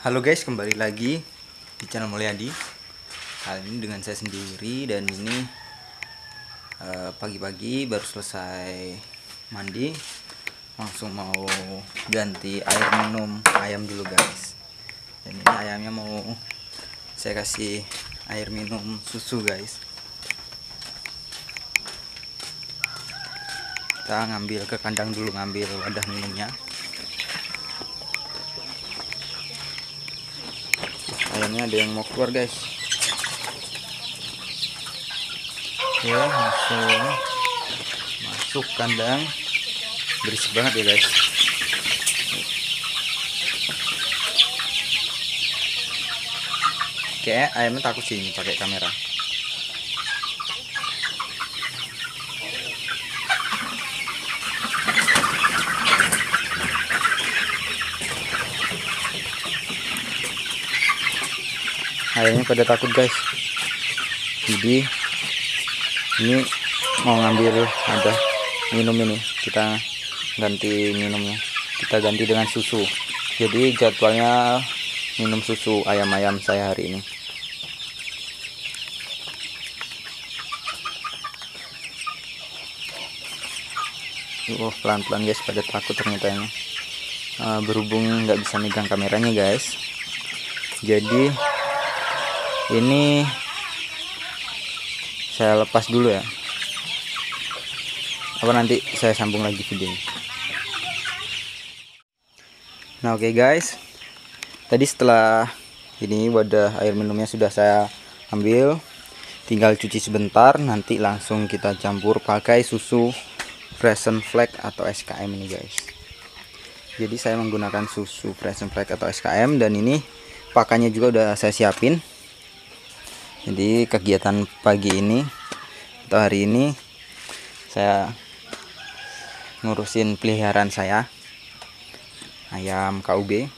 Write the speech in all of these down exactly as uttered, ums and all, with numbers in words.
Halo guys, kembali lagi di channel Mulyadi. Kali ini dengan saya sendiri, dan ini pagi-pagi uh, baru selesai mandi. Langsung mau ganti air minum ayam dulu guys. Dan ini ayamnya mau saya kasih air minum susu guys. Kita ngambil ke kandang dulu, ngambil wadah minumnya. Ayamnya ada yang mau keluar guys. Oke, langsung masuk kandang. Berisik banget ya guys. Oke, ayamnya takut sih ini pakai kamera. Ayamnya pada takut guys, jadi ini mau ngambil ada minum ini, kita ganti minumnya, kita ganti dengan susu. Jadi jadwalnya minum susu ayam-ayam saya hari ini. Oh, pelan-pelan guys, pada takut ternyata ini. Uh, berhubung nggak bisa megang kameranya guys, jadi ini saya lepas dulu ya, apa nanti saya sambung lagi videonya. Nah oke guys, tadi setelah ini wadah air minumnya sudah saya ambil, tinggal cuci sebentar, nanti langsung kita campur pakai susu Frisian Flag atau S K M ini guys. Jadi saya menggunakan susu Frisian Flag atau S K M, dan ini pakannya juga udah saya siapin. Jadi kegiatan pagi ini atau hari ini saya ngurusin peliharaan saya, ayam K U B.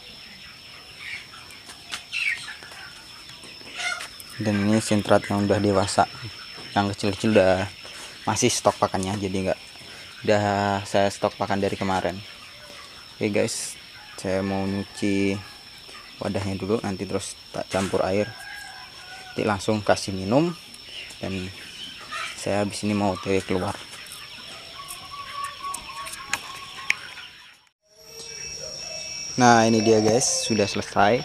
Dan ini sintrat yang udah dewasa, yang kecil-kecil udah masih stok pakannya, jadi enggak, udah saya stok pakan dari kemarin. Oke guys, saya mau nyuci wadahnya dulu, nanti terus tak campur air. Nanti langsung kasih minum, dan saya habis ini mau otw keluar. Nah ini dia guys, sudah selesai.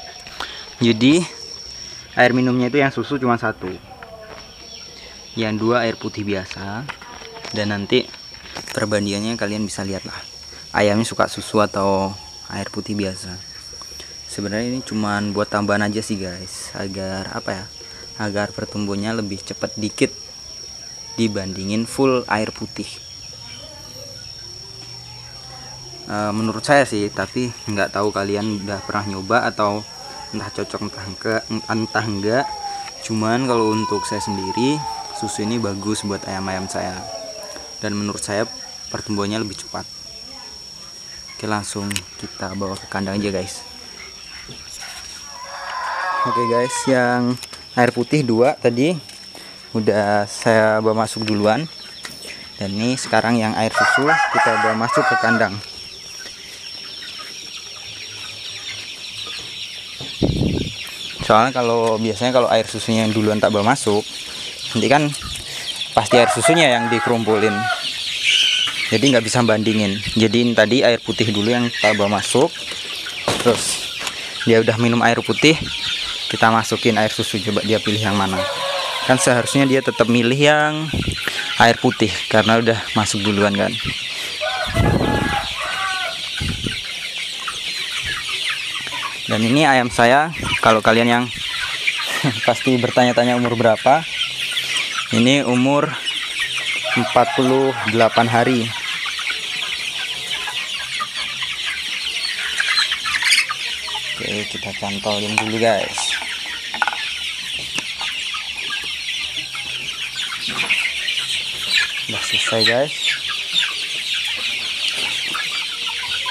Jadi air minumnya itu yang susu cuma satu, yang dua air putih biasa, dan nanti perbandingannya kalian bisa lihat lah, ayamnya suka susu atau air putih biasa. Sebenarnya ini cuman buat tambahan aja sih guys, agar apa ya, agar pertumbuhannya lebih cepat dikit dibandingin full air putih. E, menurut saya sih, tapi nggak tahu kalian udah pernah nyoba atau entah cocok entah enggak, entah enggak. Cuman kalau untuk saya sendiri, susu ini bagus buat ayam-ayam saya, dan menurut saya pertumbuhannya lebih cepat. Oke, langsung kita bawa ke kandang aja guys. Oke guys, yang air putih dua tadi udah saya bawa masuk duluan, dan ini sekarang yang air susu kita bawa masuk ke kandang. Soalnya kalau biasanya kalau air susunya yang duluan tak bawa masuk, nanti kan pasti air susunya yang dikerumpulin, jadi nggak bisa bandingin. Jadi tadi air putih dulu yang tak bawa masuk, terus dia udah minum air putih, kita masukin air susu. Coba dia pilih yang mana, kan seharusnya dia tetap milih yang air putih karena udah masuk duluan kan. Dan ini ayam saya, kalau kalian yang pasti bertanya-tanya umur berapa, ini umur empat puluh delapan hari. Oke, kita cantolin dulu guys. Udah selesai guys.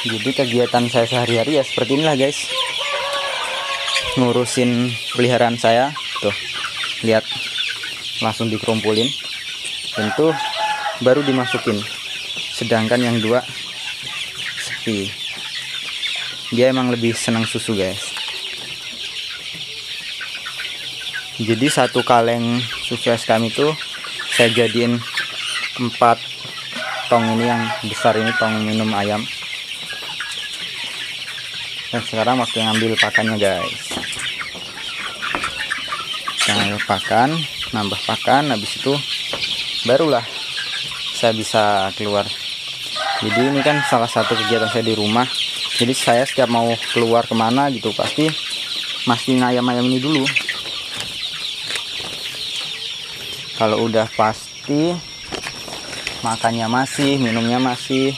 Jadi kegiatan saya sehari-hari ya seperti inilah guys, ngurusin peliharaan saya. Tuh, lihat, langsung dikerumpulin, tentu baru dimasukin. Sedangkan yang dua sepi, dia emang lebih senang susu guys. Jadi satu kaleng susu S K M itu saya jadiin empat tong ini, yang besar ini tong minum ayam. Dan sekarang waktu ngambil pakannya guys. Ngambil pakan, nambah pakan, habis itu barulah saya bisa keluar. Jadi ini kan salah satu kegiatan saya di rumah. Jadi saya setiap mau keluar kemana gitu pasti mastiin ayam-ayam ini dulu. Kalau udah pasti makannya masih, minumnya masih,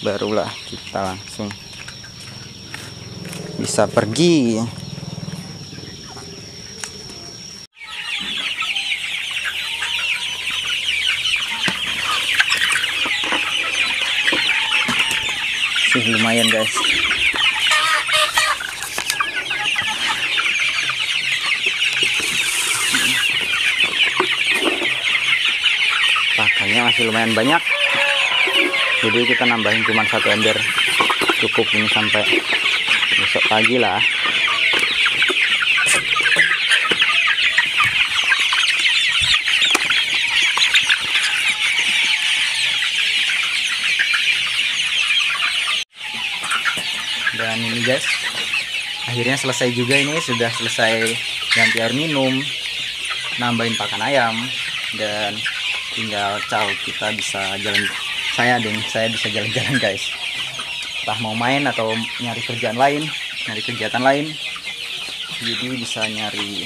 barulah kita langsung bisa pergi. Sih lumayan guys. Pakannya masih lumayan banyak. Jadi kita nambahin cuma satu ember. Cukup ini sampai besok pagi lah. Dan ini guys, akhirnya selesai juga ini. Sudah selesai ganti air minum, nambahin pakan ayam, dan tinggal ciao, kita bisa jalan. Saya dong, saya bisa jalan-jalan guys. Entah mau main atau nyari kerjaan lain, nyari kegiatan lain, jadi bisa nyari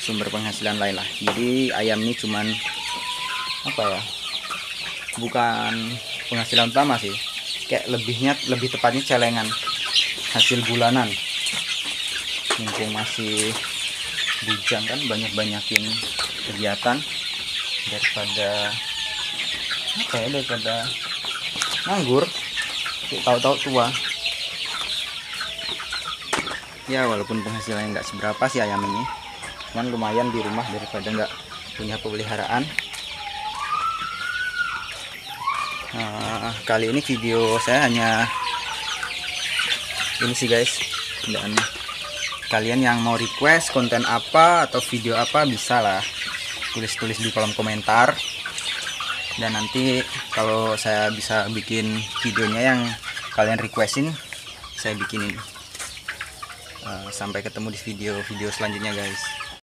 sumber penghasilan lain lah. Jadi ayam ini cuman apa ya, bukan penghasilan utama sih, kayak lebihnya, lebih tepatnya celengan, hasil bulanan. Mumpung masih bujang kan, banyak-banyakin kegiatan daripada apa ya, daripada nganggur tahu-tahu tua. Ya walaupun penghasilannya nggak seberapa sih ayam ini, cuman lumayan di rumah daripada nggak punya pemeliharaan. Nah, kali ini video saya hanya ini sih guys. Dan kalian yang mau request konten apa atau video apa, bisa lah tulis-tulis di kolom komentar. Dan nanti kalau saya bisa bikin videonya yang kalian requestin, saya bikinin. Uh, sampai ketemu di video-video selanjutnya guys.